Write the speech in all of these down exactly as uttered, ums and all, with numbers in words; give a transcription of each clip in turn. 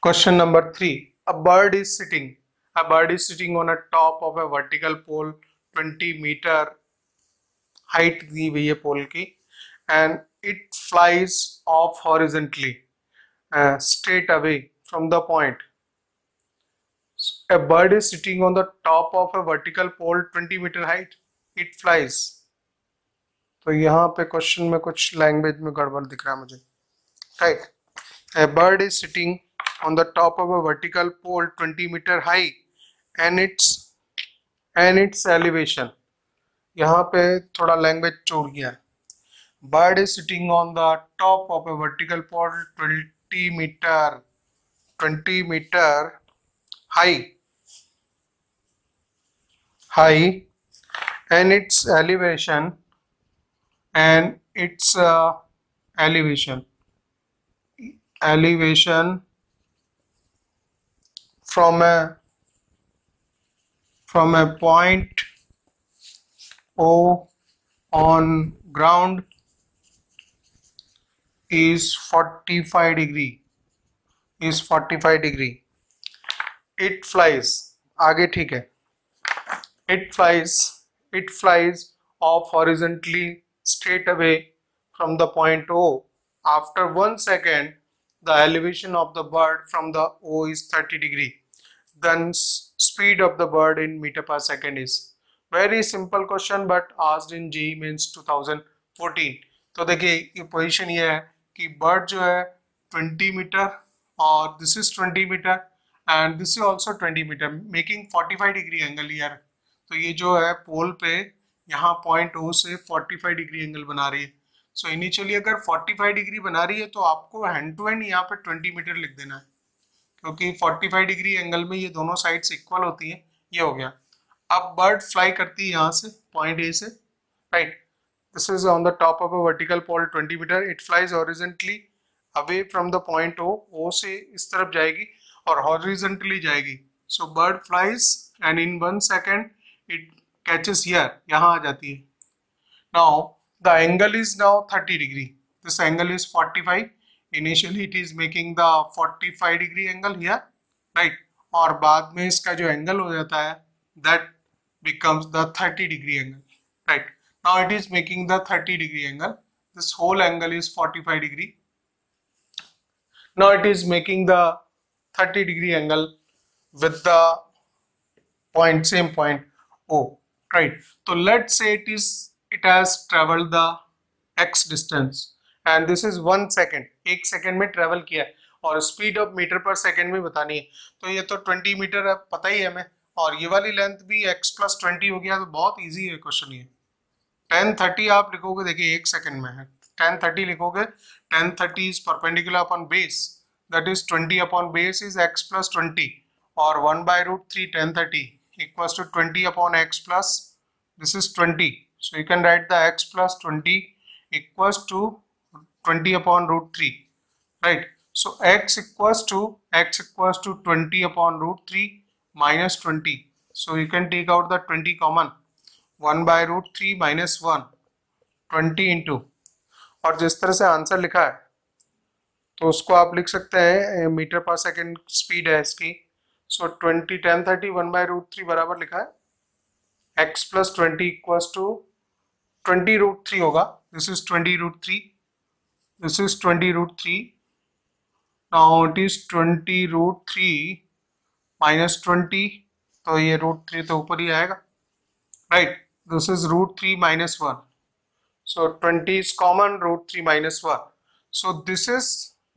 Question number three. A bird is sitting. A bird is sitting on a top of a vertical pole, twenty meter height दी हुई है pole की, and it flies off horizontally uh, straight away from the point. A bird is sitting on the top of a vertical pole, twenty meter height. It flies. तो यहाँ पे question में कुछ language में गड़बड़ दिख रहा है मुझे. Right. A bird is sitting on the top of a vertical pole twenty meter high and its and its elevation. यहाँ पे थोड़ा लैंग्वेज छोड़ गया. Bird is sitting on the top of a vertical pole twenty meter high high and its elevation and its uh, elevation elevation from a from a point O on ground is forty-five degree is forty-five degree. It flies आगे ठीक है. It flies it flies off horizontally straight away from the point O. After one second the elevation of the bird from the O is thirty degree. Then speed of the bird in meter per second is. Very simple question but asked in J E E Mains twenty fourteen. तो देखिए ये position ये है कि bird जो है twenty metre और this is twenty metre and this is also twenty metre making forty-five degree angle ईयर. तो ये जो है पोल पे यहाँ पॉइंट O से forty-five डिग्री एंगल बना रही है. सो so, इनिशियली अगर forty-five डिग्री बना रही है तो आपको हैंड टू हैंड यहाँ पे twenty मीटर लिख देना है क्योंकि forty-five डिग्री एंगल में ये दोनों साइड्स इक्वल होती हैं. ये हो गया. अब बर्ड फ्लाई करती है यहाँ से पॉइंट ए से. Right. This is on the top of a vertical pole twenty metre. It flies horizontally away from the point O. O से इस तरफ जाएगी और हॉरिजॉन्टली जाएगी. So bird flies and in one second it catches here, यहाँ आ जाती है. Now the angle is now thirty degree. This angle is forty-five. Initially it is making the forty-five degree angle here, right? और बाद में इसका जो angle हो जाता है that becomes the thirty degree angle, right? Now it is making the thirty degree angle. This whole angle is forty-five degree. Now it is making the thirty degree angle with the point, same point O, right? So let's say it is it has traveled the x distance and this is one second. एक second में travel किया है और speed of metre per second में बतानी है. तो ये तो twenty मीटर अब पता ही है हमें और ये वाली लेंथ भी x प्लस ट्वेंटी हो गया. तो बहुत इजी है क्वेश्चन ये. ten thirty आप लिखोगे, देखिए एक सेकंड में है. ten thirty लिखोगे. ten thirty is perpendicular upon base, that is twenty upon base is x plus twenty और one by root three ten thirty equals to twenty upon x plus this is twenty. So you can write the x plus twenty equals to twenty upon root three, right? So x equals to x equals to twenty upon root three minus twenty. So you can take out the twenty common. one by root three minus one, twenty into. और जिस तरह से answer लिखा है तो उसको आप लिख सकते हैं. मीटर पर सेकंड स्पीड है इसकी. So twenty ten thirty one by root three बराबर लिखा है x plus twenty equals to twenty root three होगा. This is twenty root three, this is twenty root three. Now it is twenty root three minus twenty. तो ये root three तो ऊपर ही आएगा, right? This is root three minus one. So twenty is common, root three minus one. So this is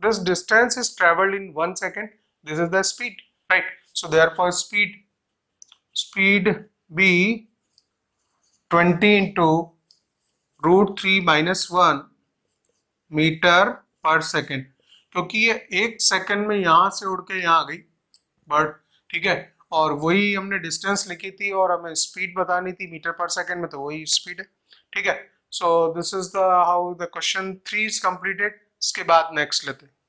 this distance is travelled in one second. This is the speed, right? So therefore speed speed be twenty into root three minus one metre per second क्योंकि ये एक second में यहाँ से उड़ के यहाँ आ गई बट, ठीक है? और वही हमने डिस्टेंस लिखी थी और हमें स्पीड बतानी थी मीटर पर सेकेंड में, तो वही स्पीड है, ठीक है? So this is the how the question three is completed. इसके बाद नेक्स्ट लेते हैं.